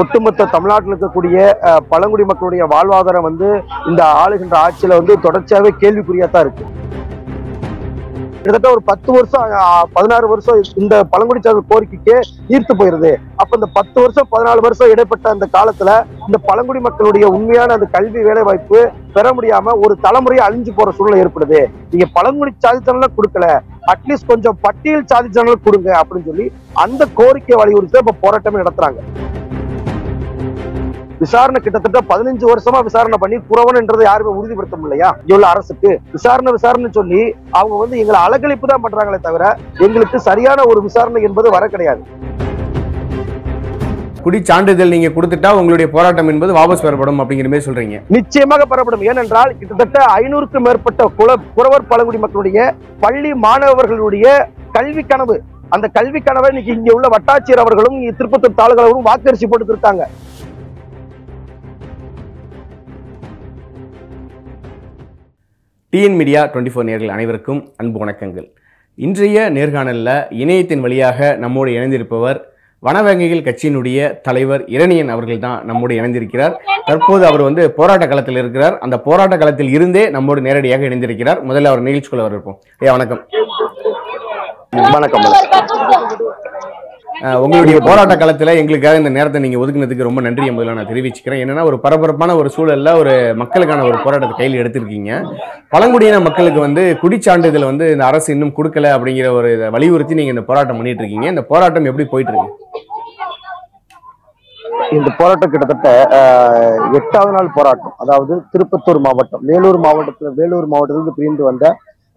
ஒட்டுமொத்த தமிழ்நாட்டில் இருக்கக்கூடிய பழங்குடி மக்களுடைய வாழ்வாதாரம் வந்து இந்த ஆளுகின்ற ஆட்சியில வந்து தொடர்ச்சியாகவே கேள்விக்குறியா தான் இருக்கு. கிட்டத்தட்ட ஒரு 10 வருஷம் 16 வருஷம் இந்த பழங்குடி சார்ந்த கோரிக்கைக்கே ஈர்த்து போயிருது. அப்ப இந்த 10 வருஷம் 14 வருஷம் இடைப்பட்ட அந்த காலத்துல இந்த பழங்குடி மக்களுடைய உண்மையான அந்த கல்வி வேலை வாய்ப்பு பெற முடியாம ஒரு தலைமுறையை அழிஞ்சு போற சூழ்நிலை ஏற்படுது. நீங்க பழங்குடி சாதித்தனெல்லாம் கொடுக்கல, அட்லீஸ்ட் கொஞ்சம் பட்டியல் சாதித்தனங்களும் கொடுங்க அப்படின்னு சொல்லி அந்த கோரிக்கை வலியுறுத்தி இப்ப போராட்டமே நடத்துறாங்க. விசாரணை கிட்டத்தட்ட 15 வருஷமா விசாரணை பண்ணி குறவன்ன்றதை யாருமே உறுதிப்படுத்த முடியலையா? இவ்வளவு அரசுக்கு விசாரணை சொல்லி அவங்க வந்து எங்களை அலக்களிப்பு தான் பண்றாங்களே தவிர எங்களுக்கு சரியான ஒரு விசாரணை என்பது வர கிடையாது. குடி சான்றிதழ் நீங்க கொடுத்துட்டா உங்களுடைய போராட்டம் என்பது வாபஸ் பெறப்படும் அப்படிங்கிற மாதிரி சொல்றீங்க. நிச்சயமாக பெறப்படும். ஏனென்றால் கிட்டத்தட்ட 500க்கும் மேற்பட்ட குறவர் பழங்குடி மக்களுடைய பள்ளி மாணவர்களுடைய கல்வி கனவு, அந்த கல்வி கனவை இன்னைக்கு இங்க உள்ள வட்டாட்சியர் அவர்களும் திருப்பத்தூர் தாலுகாவும் வாக்கரிசி போட்டு இருக்காங்க. டிஎன் மீடியா 24 நேர்கள் அனைவருக்கும் அன்பு வணக்கங்கள். இன்றைய நேர்காணலில் இணையத்தின் வழியாக நம்மோடு இணைந்திருப்பவர் வனவிலங்குகள் கட்சியினுடைய தலைவர் இரணியன் அவர்கள் தான் நம்மோடு இணைந்திருக்கிறார். தற்போது அவர் வந்து போராட்ட களத்தில் இருக்கிறார். அந்த போராட்ட களத்தில் இருந்தே நம்மோடு நேரடியாக இணைந்திருக்கிறார். முதல்ல அவர் நிகழ்ச்சிக்குள்ள வரப்போம். வணக்கம். வணக்கம். உங்களுடைய போராட்ட காலத்துல எங்களுக்காக இந்த நேரத்தை நீங்க ஒதுக்குனதுக்கு ரொம்ப நன்றியை முதல்ல நான் தெரிவிச்சுக்கிறேன். என்னன்னா ஒரு பரபரப்பான ஒரு சூழல்ல ஒரு மக்களுக்கான ஒரு போராட்டத்தை கையில் எடுத்திருக்கீங்க. பழங்குடியின மக்களுக்கு வந்து குடிச்சான்றிதழ் வந்து இந்த அரசு இன்னும் கொடுக்கல அப்படிங்கிற ஒரு இதை வலியுறுத்தி நீங்க இந்த போராட்டம் பண்ணிட்டு இருக்கீங்க. இந்த போராட்டம் எப்படி போயிட்டு இருக்கு? இந்த போராட்டம் கிட்டத்தட்ட 8வது நாள் போராட்டம். அதாவது திருப்பத்தூர் மாவட்டம் வேலூர் மாவட்டத்திலிருந்து பிரிந்து வந்த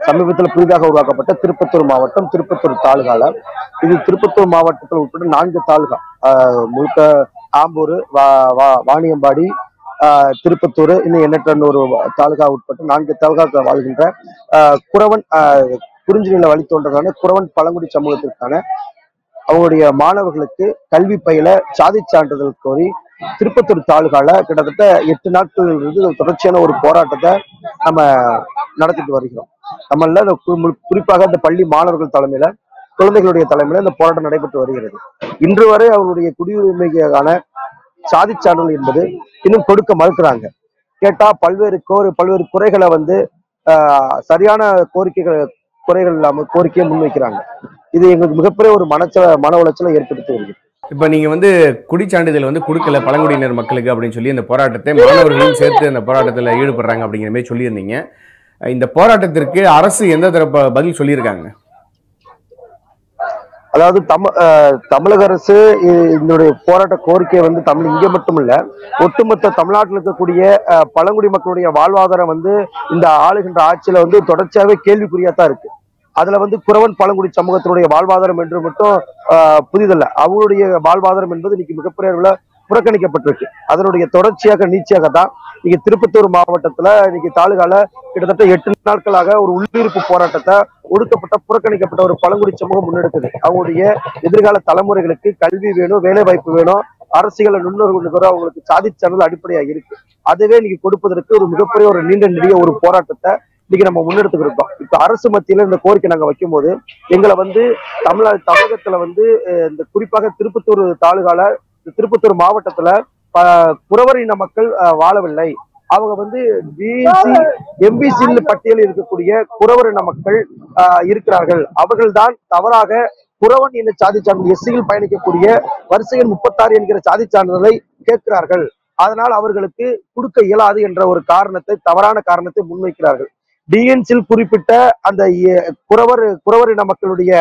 சமீபத்தில் புதிதாக உருவாக்கப்பட்ட திருப்பத்தூர் மாவட்டம் திருப்பத்தூர் தாலுகால இது திருப்பத்தூர் மாவட்டத்தில் உட்பட 4 தாலுகா முழுக்க ஆம்பூர், வாணியம்பாடி, திருப்பத்தூர் இன்னும் எண்ணற்றூர் தாலுகா உட்பட்டு 4 தாலுகா வாழ்கின்ற குறவன் குறிஞ்சி நில வழித்தோன்றதான குறவன் பழங்குடி சமூகத்திற்கான அவங்களுடைய மாணவர்களுக்கு கல்வி பயில சாதி சான்றிதழ் கோரி திருப்பத்தூர் தாலுகால கிட்டத்தட்ட 8 நாட்கள் இருந்து தொடர்ச்சியான ஒரு போராட்டத்தை நம்ம நடத்திட்டு வருகிறோம். நம்மள குறிப்பாக இந்த பள்ளி மாணவர்கள் தலைமையில, குழந்தைகளுடைய தலைமையில இந்த போராட்டம் நடைபெற்று வருகிறது. இன்று வரை அவருடைய குடியுரிமைக்கான சாதி சான்றிதழ் என்பது இன்னும் கொடுக்க மறுக்கிறாங்க. கேட்டா பல்வேறு குறைகளை வந்து சரியான குறைகள் இல்லாம கோரிக்கையை முன்வைக்கிறாங்க. இது எங்களுக்கு மிகப்பெரிய ஒரு மன உளைச்சலை ஏற்படுத்தி வருகிறது. இப்ப நீங்க வந்து குடிச்சான்றிதழ் வந்து கொடுக்கல பழங்குடியினர் மக்களுக்கு அப்படின்னு சொல்லி இந்த போராட்டத்தை மாணவர்களும் சேர்த்து அந்த போராட்டத்துல ஈடுபடுறாங்க அப்படிங்கிற மாதிரி சொல்லியிருந்தீங்க. இந்த போராட்டத்திற்கு அரசு எந்த தரப்ப பதில் சொல்லியிருக்காங்க? அதாவது தமிழக அரசு இதனுடைய போராட்ட கோரிக்கை வந்து இங்கே மட்டுமில்ல, ஒட்டுமொத்த தமிழ்நாட்டில் இருக்கக்கூடிய பழங்குடி மக்களுடைய வாழ்வாதாரம் வந்து இந்த ஆளுகின்ற ஆட்சியில வந்து தொடர்ச்சியாகவே கேள்விக்குறியா தான் இருக்கு. அதுல வந்து குறவன் பழங்குடி சமூகத்தினுடைய வாழ்வாதாரம் என்று மட்டும் புதிதல்ல, அவங்களுடைய வாழ்வாதாரம் என்பது இன்னைக்கு மிகப்பெரிய அளவுல புறக்கணிக்கப்பட்டிருக்கு. அதனுடைய தொடர்ச்சியாக நீட்சியாக தான் இன்னைக்கு திருப்பத்தூர் மாவட்டத்துல இன்னைக்கு தாலுகால கிட்டத்தட்ட 8 நாட்களாக ஒரு உள்ளிருப்பு போராட்டத்தை ஒடுக்கப்பட்ட புறக்கணிக்கப்பட்ட ஒரு பழங்குடி சமூகம் முன்னெடுக்குது. அவங்களுடைய எதிர்கால தலைமுறைகளுக்கு கல்வி வேணும், வேலை வாய்ப்பு வேணும், அரசியல் நுண்ணர்களுக்கு அவங்களுக்கு சாதிச்சானது அடிப்படையாக இருக்கு. அதுவே இன்னைக்கு கொடுப்பதற்கு ஒரு மிகப்பெரிய ஒரு நீண்ட ஒரு போராட்டத்தை இன்னைக்கு நம்ம முன்னெடுத்துக்கிட்டோம். இப்ப அரசு மத்தியில இந்த கோரிக்கை நாங்க வைக்கும் போது எங்களை வந்து தமிழகத்துல வந்து இந்த குறிப்பாக திருப்பத்தூர் தாலுகால திருப்பத்தூர் மாவட்டத்துல குறவர் இன மக்கள் வாழவில்லை. அவங்க வந்து பிசி எம்பிசி பட்டியலில் இருக்கக்கூடிய குறவர் இன மக்கள் இருக்கிறார்கள். அவர்கள்தான் தவறாக குறவன் இன சாதி சான்றிதழ் எஸ்சியில் பயணிக்கக்கூடிய வரிசையில் 36 என்கிற சாதி சான்றிதழை கேட்கிறார்கள். அதனால் அவர்களுக்கு கொடுக்க இயலாது என்ற ஒரு தவறான காரணத்தை முன்வைக்கிறார்கள். டிஎன்சியில் குறிப்பிட்ட அந்த குறவர் இன மக்களுடைய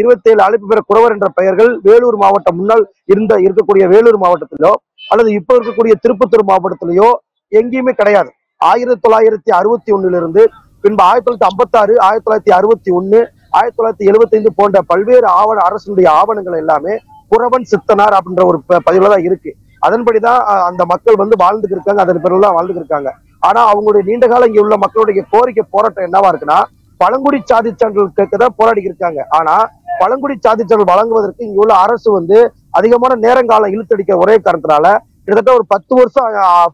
27 அழைப்பு பெற குறவர் என்ற பெயர்கள் வேலூர் மாவட்டம் முன்னால் இருக்கக்கூடிய வேலூர் மாவட்டத்திலோ அல்லது இப்ப இருக்கக்கூடிய திருப்பத்தூர் மாவட்டத்திலேயோ எங்கேயுமே கிடையாது. 1961லிருந்து பின்பு 1956, 1961, 1975 போன்ற பல்வேறு அரசுடைய ஆவணங்கள் எல்லாமே குறவன் சித்தனார் அப்படின்ற ஒரு பதிவுல தான் இருக்கு. அதன்படிதான் அந்த மக்கள் வந்து வாழ்ந்துக்கிருக்காங்க, அதன் பேரில் தான் வாழ்ந்துக்கிருக்காங்க. ஆனா அவங்களுடைய நீண்டகாலம் இங்கே உள்ள மக்களுடைய கோரிக்கை போராட்டம் என்னவா இருக்குன்னா, பழங்குடி சாதி சான்றிதழ் கேட்கதான் போராடி இருக்காங்க. ஆனா பழங்குடி சாதி சான்றிதழ் வழங்குவதற்கு இங்க உள்ள அரசு வந்து அதிகமான நேரங்காலம் இழுத்தடிக்க ஒரே காரணத்தினால கிட்டத்தட்ட ஒரு 10 வருஷம்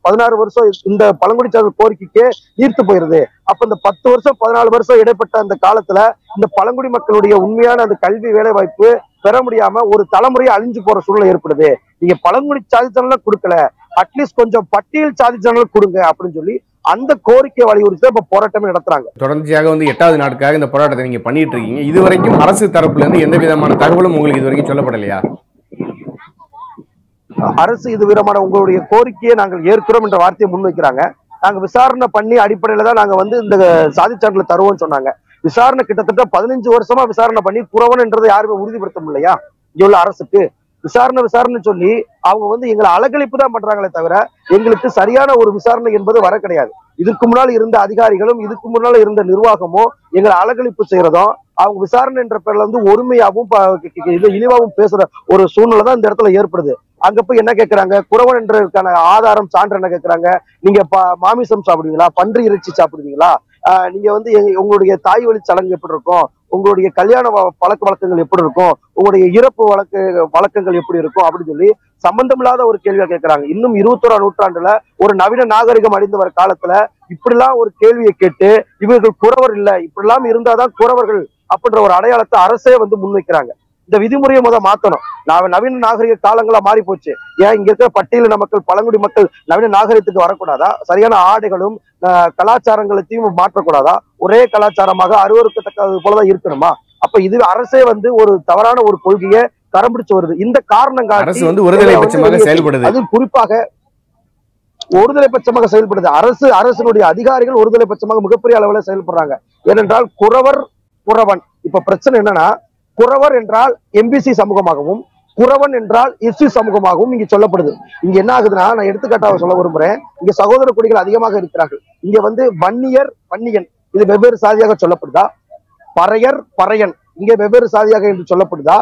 16 வருஷம் இந்த பழங்குடி சான்றிதழ் கோரிக்கைக்கே ஈர்த்து போயிருது. அப்ப இந்த 10 வருஷம் 14 வருஷம் இடைப்பட்ட அந்த காலத்துல இந்த பழங்குடி மக்களுடைய உண்மையான அந்த கல்வி வேலை வாய்ப்பு பெற முடியாம ஒரு தலைமுறை அழிஞ்சு போற சூழ்நிலை ஏற்படுது. நீங்க பழங்குடி சாதிச்சனல கொடுக்கல, அட்லீஸ்ட் கொஞ்சம் பட்டியல் சாதிச்சனல கொடுங்க அப்படின்னு சொல்லி அந்த கோரிக்கை வலியுறுத்தி இப்ப போராட்டமே நடத்துறாங்க. தொடர்ச்சியாக வந்து 8வது நாட்காக இந்த போராட்டத்தை நீங்க பண்ணிட்டு இருக்கீங்க. இதுவரைக்கும் அரசு தரப்புல இருந்து எந்த விதமான தகவலும் உங்களுக்கு இதுவரைக்கும் சொல்லப்படலையா? அரசு இது விதமான உங்களுடைய கோரிக்கையை நாங்கள் ஏற்கிறோம் என்ற வார்த்தையை முன்வைக்கிறாங்க. நாங்க விசாரணை பண்ணி அடிப்படையில தான் நாங்க வந்து இந்த சாதிச்சான்றிதழ் தருவோம்னு சொன்னாங்க. விசாரணை கிட்டத்தட்ட 15 வருஷமா விசாரணை பண்ணி குறவன் என்றதை யாருமே உறுதிப்படுத்த முடியலையா? இங்க உள்ள அரசுக்கு விசாரணை சொல்லி அவங்க வந்து எங்களை அலகழிப்பு தான் பண்றாங்களே தவிர எங்களுக்கு சரியான ஒரு விசாரணை என்பது வர கிடையாது. இதுக்கு முன்னால் இருந்த அதிகாரிகளும் இதுக்கு முன்னால இருந்த நிர்வாகமும் எங்களை அலகழிப்பு செய்யறதும் அவங்க விசாரணை என்ற பேர்ல வந்து ஒருமையாவும் இழிவாவும் பேசுற ஒரு சூழ்நிலை தான் இந்த இடத்துல ஏற்படுது. அங்க போய் என்ன கேட்கறாங்க, குறவன் என்றதுக்கான ஆதாரம் சான்று என்ன கேட்கறாங்க? நீங்க மாமிசம் சாப்பிடுவீங்களா, பன்றி இறைச்சி சாப்பிடுவீங்களா, நீங்க வந்து உங்களுடைய தாய் வழி சடங்கு எப்படி இருக்கும், உங்களுடைய கல்யாண பழக்க வழக்கங்கள் எப்படி இருக்கும், உங்களுடைய இறப்பு வழக்கங்கள் எப்படி இருக்கும் அப்படின்னு சொல்லி சம்பந்தமில்லாத ஒரு கேள்வியா கேட்கறாங்க. இன்னும் 21ஆம் நூற்றாண்டுல ஒரு நவீன நாகரிகம் அடைந்து வர காலத்துல இப்படிலாம் ஒரு கேள்வியை கேட்டு இவர்கள் குறவர் இல்ல, இப்படிலாம் இருந்தாதான் குறவர்கள் அப்படின்ற ஒரு அடையாளத்தை அரசே வந்து முன்வைக்கிறாங்க. இந்த விதிமுறையை மாத்தணும். நவீன நாகரிக காலங்களா மாறி போச்சு. ஏன் இங்க இருக்கிற பட்டியலின மக்கள், பழங்குடி மக்கள் நவீன நாகரிகத்துக்கு வரக்கூடாதா? சரியான ஆடைகளும் கலாச்சாரங்களையும் மாற்றக்கூடாதா? ஒரே கலாச்சாரமாக அருவருக்கத்தக்கது போலதான் இருக்கணுமா? அப்ப இது அரசே வந்து ஒரு தவறான ஒரு கொள்கையை கரம்பிடிச்சு வருது. இந்த காரணங்காட்டி அது குறிப்பாக ஒருதலை பட்சமாக செயல்படுது. அரசினுடைய அதிகாரிகள் ஒருதலை பட்சமாக மிகப்பெரிய அளவுல செயல்படுறாங்க. ஏனென்றால் குறவன் இப்ப பிரச்சனை என்னன்னா, குறவர் என்றால் எம்பிசி சமூகமாகவும் குறவன் என்றால் எஸ்சி சமூகமாகவும் இங்க சொல்லப்படுது. இங்க என்ன ஆகுதுன்னா, நான் எடுத்துக்காட்டாக சொல்ல விரும்புறேன், இங்க சகோதர குடிகள் அதிகமாக இருக்கிறார்கள். இங்க வந்து வன்னியர், வன்னியன் இது வெவ்வேறு சாதியாக சொல்லப்படுதா? பறையர், பறையன் இங்க வெவ்வேறு சாதியாக என்று சொல்லப்படுதா?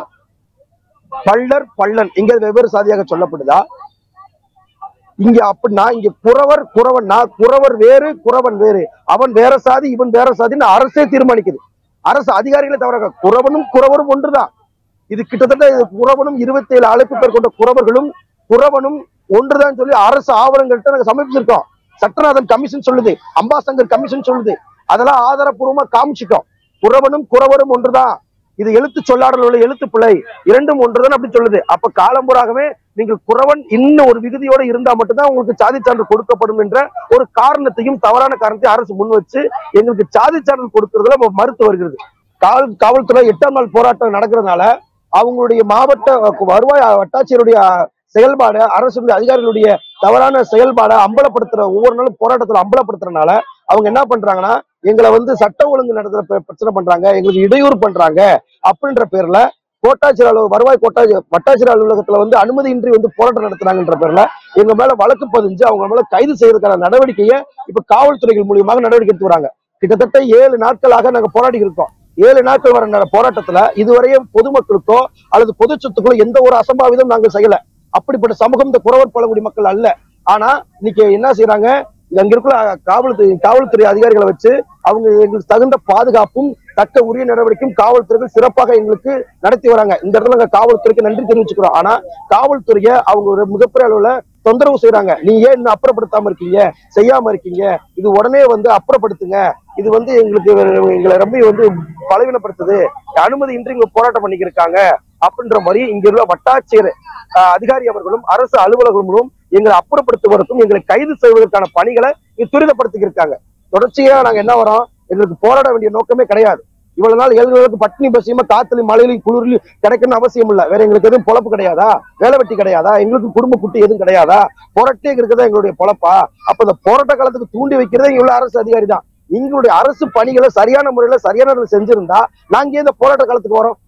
பள்ளர், பள்ளன் இங்க வெவ்வேறு சாதியாக சொல்லப்படுதா? இங்க அப்படின்னா இங்க குறவர், குறவன்னா குறவர் வேறு, குறவன் வேறு, அவன் வேற சாதி இவன் வேற சாதின்னு அரசே தீர்மானிக்குது. அரசு அதிகாரிகளை தவிர குறவனும் குறவரும் ஒன்றுதான். இது கிட்டத்தட்ட குறவனும் 27 ஆளுக்கு பேர் கொண்ட குறவர்களும் குறவனும் ஒன்றுதான் சொல்லி அரசு ஆவணங்கள்கிட்ட நாங்க சமர்ப்பிச்சிருக்கோம். சட்டநாதன் கமிஷன் சொல்லுது, அம்பாசங்கர் கமிஷன் சொல்லுது, அதெல்லாம் ஆதாரப்பூர்வமா காமிச்சிட்டோம். குறவனும் குறவரும் ஒன்றுதான். இது எழுத்து சொல்லாடல் உள்ள எழுத்து பிழை, இரண்டும் ஒன்றுதான் அப்படி சொல்லுது. அப்ப காலம்பூராகவே நீங்கள் குறவன் இன்னும் ஒரு விகுதியோட இருந்தா மட்டும்தான் உங்களுக்கு சாதிச்சான்று கொடுக்கப்படும் என்ற ஒரு காரணத்தையும் தவறான காரணத்தையும் அரசு முன் வச்சு எங்களுக்கு சாதிச்சான்று கொடுக்கறதுல மறுத்து வருகிறது. காவல்துறை 8ஆம் நாள் போராட்டம் நடக்கிறதுனால அவங்களுடைய மாவட்ட வருவாய் வட்டாட்சியருடைய செயல்பாடு, அரசுடைய அதிகாரிகளுடைய தவறான செயல்பாடை அம்பலப்படுத்துற ஒவ்வொரு நாளும் போராட்டத்துல அம்பலப்படுத்துறதுனால அவங்க என்ன பண்றாங்கன்னா, எங்களை வந்து சட்ட ஒழுங்கு நடத்துற பிரச்சனை பண்றாங்க, எங்களுக்கு இடையூறு பண்றாங்க அப்படின்ற பேர்ல கோட்டாட்சியர் அலுவலக வருவாய் வட்டாட்சியர் அலுவலகத்துல வந்து அனுமதியின்றி வந்து போராட்டம் நடத்துறாங்கன்ற பேர்ல எங்க மேல வழக்கு பதிஞ்சு அவங்க மேல கைது செய்யறதுக்கான நடவடிக்கையை இப்ப காவல்துறைகள் மூலியமாக நடவடிக்கை எடுத்து வராங்க. கிட்டத்தட்ட 7 நாட்களாக நாங்க போராடி இருக்கோம். 7 நாட்கள் வர போராட்டத்துல இதுவரையும் பொதுமக்களுக்கோ அல்லது பொது சொத்துக்களோ எந்த ஒரு அசம்பாவிதம் நாங்கள் செய்யல. அப்படிப்பட்ட சமூகம் இந்த குறவர் பழங்குடி மக்கள் அல்ல. ஆனா இன்னைக்கு என்ன செய்யறாங்க, அங்க இருக்கிற காவல்துறை அதிகாரிகளை வச்சு அவங்க எங்களுக்கு தகுந்த பாதுகாப்பும் தக்க உரிய நடவடிக்கையும் காவல்துறைகள் சிறப்பாக எங்களுக்கு நடத்தி வராங்க. இந்த இடத்துல நாங்க காவல்துறைக்கு நன்றி தெரிவிச்சுக்கிறோம். ஆனா காவல்துறையை அவங்க ஒரு மிகப்பெரிய அளவுல தொந்தரவு செய்யறாங்க. நீங்க ஏன் இன்னும் அப்புறப்படுத்தாம இருக்கீங்க, செய்யாம இருக்கீங்க, இது உடனே வந்து அப்புறப்படுத்துங்க, இது வந்து எங்களை ரொம்ப வந்து பலவீனப்படுத்துது, அனுமதி இன்றி இங்க போராட்டம் பண்ணிக்கிருக்காங்க அப்படின்ற மாதிரி இங்க உள்ள வட்டாட்சியர் அதிகாரி அவர்களும் அரசு அலுவலர்களும் எங்களை அப்புறப்படுத்துவதற்கும் எங்களை கைது செய்வதற்கான பணிகளை துரிதப்படுத்தி இருக்காங்க. தொடர்ச்சியா நாங்க என்ன வரோம், எங்களுக்கு போராட வேண்டிய நோக்கமே கிடையாது. இவ்வளவு நாள் ஏழைகளுக்கு பட்டினி பசியமா காத்துலையும் மழையிலையும் குளிர்லையும் கிடைக்கணும்னு அவசியம் இல்லை. வேற எங்களுக்கு எதுவும் பொழப்பு கிடையாதா? வேலை வெட்டி கிடையாதா? எங்களுக்கு குடும்ப குட்டி எதுவும் கிடையாதா? போராட்டே இருக்கிறதா எங்களுடைய பொழப்பா? அப்ப இந்த போராட்ட காலத்துக்கு தூண்டி வைக்கிறதே இங்க உள்ள அரசு அதிகாரி தான். எங்களுடைய அரசு பணிகளை சரியான முறையில சரியான செஞ்சிருந்தா நாங்க இந்த போராட்ட காலத்துக்கு வரோம்.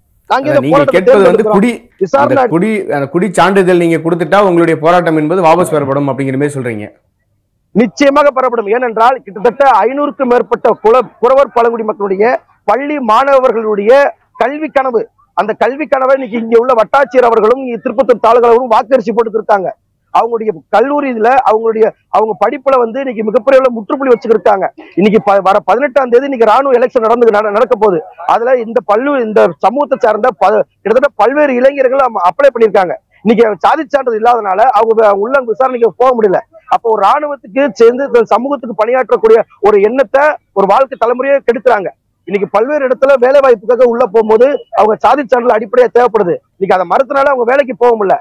குடி சான்றிதழ் நீங்க கொடுத்துட்டா உங்களுடைய போராட்டம் என்பது வாபஸ் பெறப்படும் அப்படிங்கிற மாதிரி சொல்றீங்க. நிச்சயமாக பெறப்படும். ஏனென்றால் கிட்டத்தட்ட 500க்கும் மேற்பட்ட குறவர் பழங்குடி மக்களுடைய பள்ளி மாணவர்களுடைய கல்வி கனவு, அந்த கல்வி கனவை இன்னைக்கு இங்க உள்ள வட்டாட்சியர் அவர்களும் திருப்பத்தூர் தாலுகா அவர்களும் வாக்கரிசி போட்டு இருக்காங்க. அவங்களுடைய கல்லூரியில அவங்க படிப்புல வந்து இன்னைக்கு மிகப்பெரிய முற்றுப்புள்ளி வச்சுக்கிட்டாங்க. இன்னைக்கு வர 18ஆம் தேதி இன்னைக்கு ராணுவ எலெக்ஷன் நடக்க போகுது. அதுல இந்த சமூகத்தை சார்ந்த கிட்டத்தட்ட பல்வேறு இளைஞர்கள் அப்ளை பண்ணியிருக்காங்க. இன்னைக்கு சாதிச்சான்றது இல்லாதனால அவங்க உள்ள விசாரணைக்கு போக முடியல. அப்போ ராணுவத்துக்கு சேர்ந்து சமூகத்துக்கு பணியாற்றக்கூடிய ஒரு எண்ணத்தை ஒரு வாழ்க்கை தலைமுறையை கெடுத்துறாங்க. இன்னைக்கு பல்வேறு இடத்துல வேலை வாய்ப்புக்காக உள்ள போகும்போது அவங்க சாதி சான்றிதழ் அடிப்படையா தேவைப்படுது. இன்னைக்கு அதை மறுத்தனால அவங்க வேலைக்கு போக முடியல.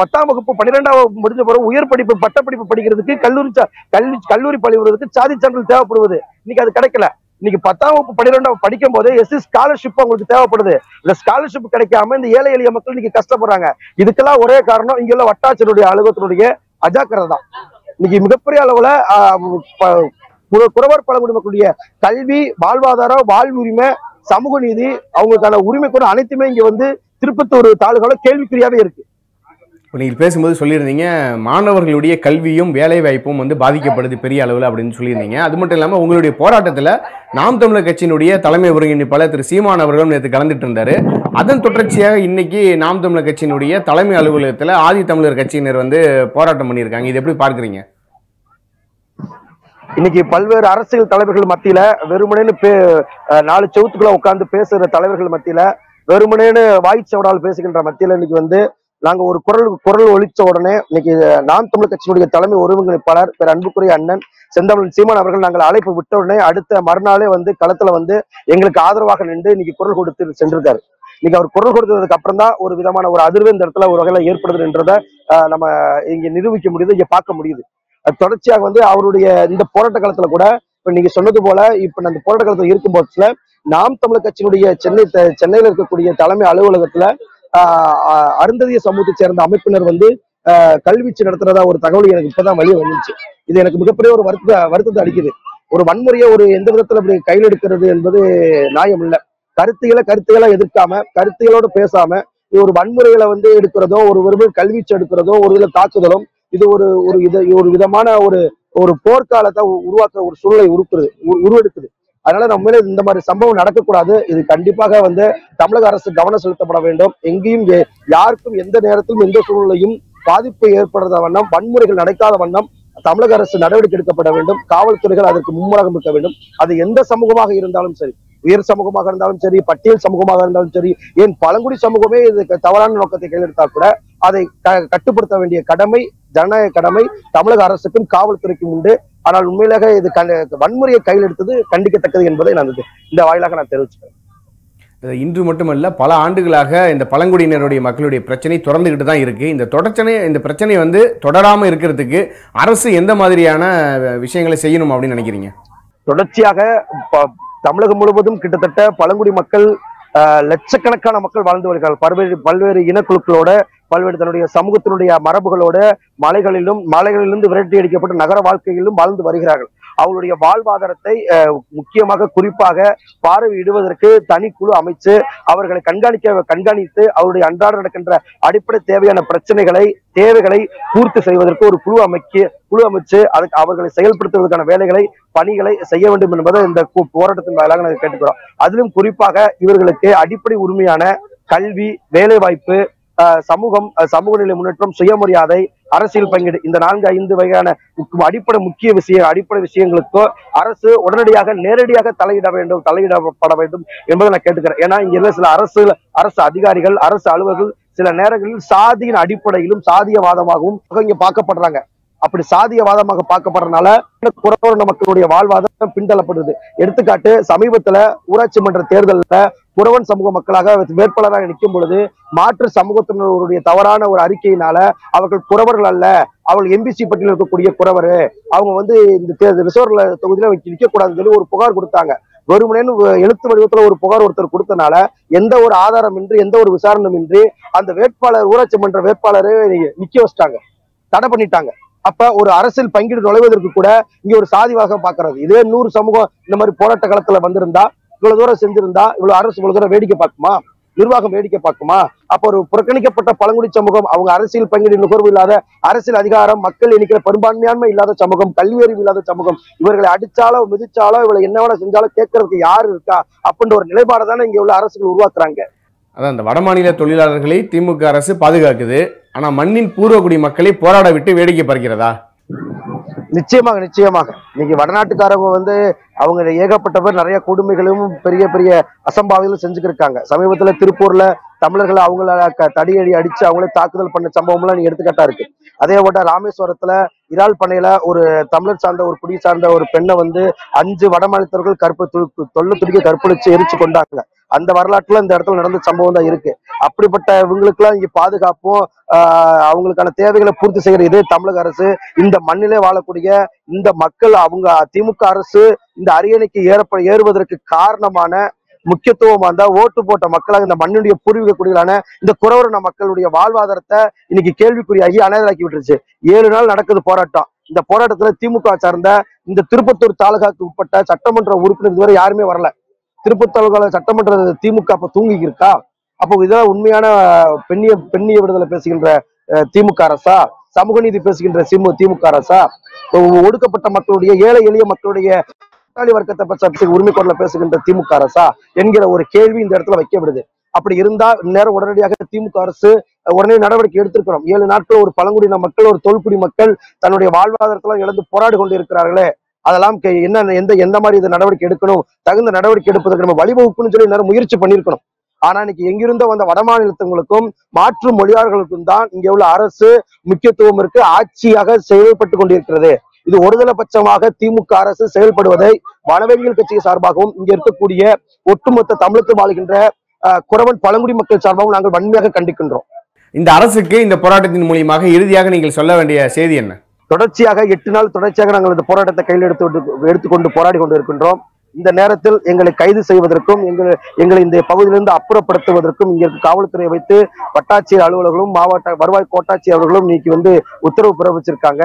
10ஆம் வகுப்பு 12ஆம் வகுப்பு முடிஞ்ச பிறகு உயர் படிப்பு பட்டப்படிப்பு படிக்கிறதுக்கு கல்லூரி படிக்கிறதுக்கு சாதி சான்றிதழ் தேவைப்படுவது. இன்னைக்கு அது கிடைக்கல. இன்னைக்கு 10ஆம் வகுப்பு 12ஆம் படிக்கும் போது எஸ்சி ஸ்காலர்ஷிப் அவங்களுக்கு தேவைப்படுது. இந்த ஸ்காலர்ஷிப் கிடைக்காம இந்த ஏழை எளிய மக்கள் இன்னைக்கு கஷ்டப்படுறாங்க. இதுக்கெல்லாம் ஒரே காரணம் இங்க உள்ள வட்டாட்சியருடைய அலுவலகத்தினுடைய அஜாக்கிரதை தான். இன்னைக்கு மிகப்பெரிய அளவுல குறவர் பழங்குடி மக்களுடைய கல்வி, வாழ்வாதாரம், வாழ்வுரிமை, சமூக நீதி, அவங்களுக்கான உரிமை கூட அனைத்துமே இங்க வந்து திருப்பத்தூர் தாலுகால கேள்விக்குறியாவே இருக்கு. நீங்கள் பேசும்போது சொல்லியிருந்தீங்க மாணவர்களுடைய கல்வியும் வேலை வாய்ப்பும் வந்து பாதிக்கப்படுது பெரிய அளவில் அப்படின்னு சொல்லியிருந்தீங்க. அது மட்டும் இல்லாமல் உங்களுடைய போராட்டத்தில் நாம் தமிழர் கட்சியினுடைய தலைமை ஒருங்கிணைப்பாளர் திரு சீமான் அவர்களும் நேற்று கலந்துட்டு இருந்தார். அதன் தொடர்ச்சியாக இன்னைக்கு நாம் தமிழர் கட்சியினுடைய தலைமை அலுவலகத்தில் ஆதி தமிழர் கட்சியினர் வந்து போராட்டம் பண்ணியிருக்காங்க. இது எப்படி பார்க்குறீங்க? இன்னைக்கு பல்வேறு அரசியல் தலைவர்கள் மத்தியில வெறுமனேன்னு 4 செவத்துக்குள்ள உட்கார்ந்து பேசுகிற தலைவர்கள் மத்தியில வெறுமனேன்னு வாய்ச்சவடால் பேசுகின்ற மத்தியில இன்னைக்கு வந்து நாங்க ஒரு குரல் ஒலிச்ச உடனே இன்னைக்கு நாம் தமிழர் கட்சியினுடைய தலைமை ஒருங்கிணைப்பாளர் பேர் அன்புக்குரிய அண்ணன் செந்தமிழன் சீமான் அவர்கள் நாங்கள் அழைப்பு விட்ட உடனே அடுத்த மறுநாளே வந்து களத்துல வந்து எங்களுக்கு ஆதரவாக நின்று இன்னைக்கு குரல் கொடுத்து சென்றிருக்காரு. இன்னைக்கு அவர் குரல் கொடுத்ததுக்கு அப்புறம் தான் ஒரு விதமான ஒரு அதிர்வு இந்த இடத்துல ஒரு வகையில ஏற்படுதுன்றதை நம்ம இங்க நிரூபிக்க முடியுது, இங்க பார்க்க முடியுது. அது தொடர்ச்சியாக வந்து அவருடைய இந்த போராட்ட காலத்துல கூட இப்ப நீங்க சொன்னது போல இப்ப அந்த போராட்ட காலத்துல இருக்கும் போதுல நாம் தமிழர் கட்சியினுடைய சென்னையில இருக்கக்கூடிய தலைமை அலுவலகத்துல அருந்ததிய சமூகத்தை சேர்ந்த அமைப்பினர் வந்து கல்வீச்சு நடத்துறதா ஒரு தகவல் எனக்கு இப்பதான் வெளியே வந்துச்சு. இது எனக்கு மிகப்பெரிய ஒரு வருத்தத்தை அளிக்குது. ஒரு வன்முறையை ஒரு எந்த விதத்துல அப்படி கையில் எடுக்கிறது என்பது நியாயம் இல்லை. கருத்துக்களை எதிர்க்காம கருத்துக்களோடு பேசாம ஒரு வன்முறைகளை வந்து எடுக்கிறதோ ஒரு விரும்ப கல்வீச்சு எடுக்கிறதோ ஒரு இதுல தாக்குதலும் இது ஒரு விதமான ஒரு போர்க்காலத்தை உருவாக்குற ஒரு சூழலை உருவெடுக்குது. அதனால நம்மளே இந்த மாதிரி சம்பவம் நடக்கக்கூடாது. இது கண்டிப்பாக வந்து தமிழக அரசு கவனம் செலுத்தப்பட வேண்டும். எங்கேயும் யாருக்கும் எந்த நேரத்திலும் எந்த சூழ்நிலையும் பாதிப்பு ஏற்படுற வண்ணம் வன்முறைகள் நடக்காத வண்ணம் தமிழக அரசு நடவடிக்கை எடுக்கப்பட வேண்டும். காவல்துறைகள் அதற்கு மும்முரகம் இருக்க வேண்டும். அது எந்த சமூகமாக இருந்தாலும் சரி, உயர் சமூகமாக இருந்தாலும் சரி, பட்டியல் சமூகமாக இருந்தாலும் சரி, ஏன் பழங்குடி சமூகமே இதுக்கு தவறான நோக்கத்தை கையெழுத்தா கூட அதை கட்டுப்படுத்த வேண்டிய கடமை, ஜனநாயக கடமை தமிழக அரசுக்கும் காவல்துறைக்கும் உண்டு. ஆனால் உண்மையிலாக இது வன்முறையை கையில் எடுத்தது கண்டிக்கத்தக்கது என்பதை நான் இந்த வாயிலாக நான் தெரிவிச்சுக்கிறேன். இன்று மட்டுமல்ல, பல ஆண்டுகளாக இந்த பழங்குடியினருடைய மக்களுடைய பிரச்சனை தொடர்ந்துகிட்டு தான் இருக்குது. இந்த பிரச்சனை வந்து தொடராமல் இருக்கிறதுக்கு அரசு எந்த மாதிரியான விஷயங்களை செய்யணும் அப்படின்னு நினைக்கிறீங்க? தொடர்ச்சியாக தமிழகம் முழுவதும் கிட்டத்தட்ட பழங்குடி மக்கள் லட்சக்கணக்கான மக்கள் வாழ்ந்து வருகிறார்கள். பல்வேறு இனக்குழுக்களோட பல்வேறு தன்னுடைய சமூகத்தினுடைய மரபுகளோட மலைகளிலிருந்து விரட்டி அடிக்கப்பட்ட நகர வாழ்க்கையிலும் வாழ்ந்து வருகிறார்கள். அவருடைய வாழ்வாதாரத்தை முக்கியமாக குறிப்பாக பார்வையிடுவதற்கு தனிக்குழு அமைச்சு அவர்களை கண்காணித்து அவருடைய அன்றாட நடக்கின்ற அடிப்படை தேவையான தேவைகளை பூர்த்தி செய்வதற்கு ஒரு குழு அமைச்சு அதுக்கு அவர்களை செயல்படுத்துவதற்கான பணிகளை செய்ய வேண்டும் என்பதை இந்த போராட்டத்தின் வாயிலாக நாங்கள் கேட்டுக்கிறோம். அதிலும் குறிப்பாக இவர்களுக்கு அடிப்படை உரிமையான கல்வி, வேலைவாய்ப்பு, சமூக நிலை முன்னேற்றம், சுயமரியாதை, அரசியல் பங்கீடு, இந்த 4-5 வகையான அடிப்படை விஷயங்களுக்கோ அரசு நேரடியாக தலையிடப்பட வேண்டும் என்பதை நான் கேட்டுக்கிறேன். ஏன்னா இங்க சில அரசு அதிகாரிகள், அரசு அலுவலர்கள் சில நேரங்களில் சாதியின் அடிப்படையிலும் சாதியவாதமாகவும் இங்க பார்க்கப்படுறாங்க. அப்படி சாதியவாதமாக பார்க்கப்படுறதுனால குறவர்ண மக்களுடைய வாழ்வாதாரம் பின்தள்ளப்படுது. எடுத்துக்காட்டு, சமீபத்துல ஊராட்சி மன்ற தேர்தலில் குறவன் சமூக மக்களாக வேட்பாளராக நிற்கும் பொழுது மாற்று சமூகத்தினருடைய தவறான ஒரு அறிக்கையினால அவர்கள் குறவர்கள் அல்ல, அவர்கள் எம்பிசி பட்டியலில் இருக்கக்கூடிய குறவர், அவங்க வந்து இந்த ரிசர்வ்ல தொகுதியில நிற்கக்கூடாதுன்னு சொல்லி ஒரு புகார் கொடுத்தாங்க. வெறுமனேன்னு எழுத்து வடிவத்துல ஒரு புகார் ஒருத்தர் கொடுத்தனால எந்த ஒரு ஆதாரமின்றி எந்த ஒரு விசாரணையின்றி அந்த ஊராட்சி மன்ற வேட்பாளரை நிக்க வச்சிட்டாங்க, தடை பண்ணிட்டாங்க. அப்ப ஒரு அரசியல் பங்கீடு நுழைவதற்கு கூட இங்க ஒரு சாதிவாக பாக்குறது. இதே 100 சமூகம் இந்த மாதிரி போராட்ட காலத்துல வந்திருந்தா, இவ்வளவு தூரம் செஞ்சிருந்தா, இவ்வளவு தூரம் வேடிக்கை பார்க்குமா? நிர்வாகம் வேடிக்கை பார்க்குமா? அப்ப ஒரு புறக்கணிக்கப்பட்ட பழங்குடி சமூகம், அவங்க அரசியல் பங்கீடு நுகர்வு இல்லாத, அரசியல் அதிகாரம், மக்கள் எண்ணிக்கிற பெரும்பான்மையான்மை இல்லாத சமூகம், கல்வி அறிவு இல்லாத சமூகம், இவர்களை அடிச்சாலோ மிதிச்சாலோ இவளை என்னவன செஞ்சாலும் கேட்கறதுக்கு யாரு இருக்கா அப்படின்ற ஒரு நிலைப்பாடு தானே இங்க உள்ள அரசுகள் உருவாக்குறாங்க. அதான் அந்த வடமாநில தொழிலாளர்களை திமுக அரசு பாதுகாக்குது, ஆனா மண்ணின் பூர்வகுடி மக்களை போராட விட்டு வேடிக்கை பார்க்கிறதா? நிச்சயமாக இன்னைக்கு வடநாட்டுக்காரங்க வந்து அவங்க ஏகப்பட்ட பேர் நிறைய கொடுமைகளும் பெரிய பெரிய அசம்பாவிதங்களும் செஞ்சுக்கிருக்காங்க. சமீபத்துல திருப்பூர்ல தமிழர்கள் அவங்கள தடியடி அடிச்சு அவங்களே தாக்குதல் பண்ண சம்பவம்லாம் நீ எடுத்துக்கிட்டா இருக்கு. அதே போட்ட ராமேஸ்வரத்துல இறால் பண்ணையில ஒரு தமிழர் சார்ந்த ஒரு குடி சார்ந்த ஒரு பெண்ணை வந்து 5 வடமாநிலத்தவர்கள் தொல்லை துடிக்க கற்பழிச்சு எரிச்சு கொண்டாங்க. அந்த வரலாற்றுல இந்த இடத்துல நடந்த சம்பவம் தான் இருக்கு. அப்படிப்பட்ட இவங்களுக்கு எல்லாம் இங்க பாதுகாப்பும் அவங்களுக்கான தேவைகளை பூர்த்தி செய்கிறது தமிழக அரசு. இந்த மண்ணிலே வாழக்கூடிய இந்த மக்கள் அவங்க திமுக அரசு இந்த அரியணைக்கு ஏறுவதற்கு காரணமான முக்கியத்துவமா இருந்தா ஓட்டு போட்ட மக்களாக இந்த மண்ணுடைய பூர்வீக குடிகளான இந்த குறவரண மக்களுடைய வாழ்வாதாரத்தை இன்னைக்கு கேள்விக்குறியாகி அனாதராக்கி விட்டுருச்சு. 7 நாள் நடக்குது போராட்டம். இந்த போராட்டத்துல திமுக சார்ந்த இந்த திருப்பத்தூர் தாலுகாக்கு உட்பட்ட சட்டமன்ற உறுப்பினர் இதுவரை யாருமே வரல. திருப்பத்தூர் தாலுகா சட்டமன்ற திமுக அப்ப தூங்கிக்கி இருக்கா? அப்போ இதெல்லாம் உண்மையான பெண்ணிய விடுதலை பேசுகின்ற திமுக அரசா? சமூக நீதி பேசுகின்ற திமுக அரசா? ஒடுக்கப்பட்ட மக்களுடைய ஏழை எளிய மக்களுடைய வர்க்கத்தை உரிமை குரல பேசுகின்ற திமுக அரசா என்கிற ஒரு கேள்வி இந்த இடத்துல வைக்க விடுது. அப்படி இருந்தா நேரம் உடனடியாக திமுக அரசு உடனே நடவடிக்கை எடுத்திருக்கிறோம். 7 நாட்கள் ஒரு பழங்குடியின மக்கள் ஒரு தொல்குடி மக்கள் தன்னுடைய வாழ்வாதாரத்தெல்லாம் இழந்து போராடி கொண்டு இருக்கிறார்களே, அதெல்லாம் எந்த மாதிரி இது நடவடிக்கை எடுக்கணும், தகுந்த நடவடிக்கை எடுப்பதற்கு நம்ம வழிவகுக்கணும்னு சொல்லி நேரம் முயற்சி பண்ணிருக்கணும். ஆனா இன்னைக்கு எங்கிருந்தோ வந்த வடமாநிலத்தவங்களுக்கும் மாற்று மொழியாளர்களுக்கும் தான் இங்க உள்ள அரசு முக்கியத்துவம் இருக்கு, ஆட்சியாக செயல்பட்டு கொண்டிருக்கிறது. இது ஒருதலைபட்சமாக திமுக அரசு செயல்படுவதை வனவெளிகள் கட்சி சார்பாகவும் இங்க இருக்கக்கூடிய ஒட்டுமொத்த தமிழத்தில் வாழ்கின்ற குறவன் பழங்குடி மக்கள் சார்பாகவும் நாங்கள் வன்மையாக கண்டிக்கின்றோம். இந்த அரசுக்கு இந்த போராட்டத்தின் மூலியமாக இறுதியாக நீங்கள் சொல்ல வேண்டிய செய்தி என்ன? தொடர்ச்சியாக 8 நாள் தொடர்ச்சியாக நாங்கள் இந்த போராட்டத்தை கையில் எடுத்துக்கொண்டு போராடி கொண்டு இருக்கின்றோம். இந்த நேரத்தில் எங்களை கைது செய்வதற்கும் எங்களை இந்த பகுதியிலிருந்து அப்புறப்படுத்துவதற்கும் இங்கே காவல்துறையை வைத்து வட்டாட்சியர் அலுவலர்களும் மாவட்ட வருவாய் கோட்டாட்சியர் அவர்களும் இன்னைக்கு வந்து உத்தரவு பிறப்பிச்சிருக்காங்க.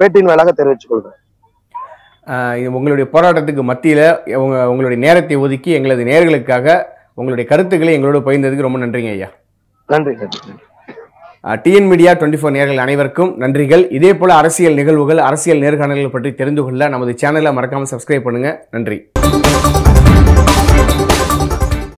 பேட்டின் வாயிலாக தெரிவித்துக் கொள்கிறேன். உங்களுடைய போராட்டத்துக்கு மத்தியில் உங்களுடைய நேரத்தை ஒதுக்கி எங்களது நேயர்களுக்காக உங்களுடைய கருத்துக்களை எங்களோடு பகிர்ந்ததுக்கு ரொம்ப நன்றிங்க ஐயா. நன்றி நன்றி. டிஎன் மீடியா 24 நேயர்கள் அனைவருக்கும் நன்றிகள். இதே போல அரசியல் நிகழ்வுகள் அரசியல் நேர்காணல்கள் பற்றி தெரிந்து கொள்ள நமது சேனலை மறக்காமல் சப்ஸ்கிரைப் பண்ணுங்க. நன்றி.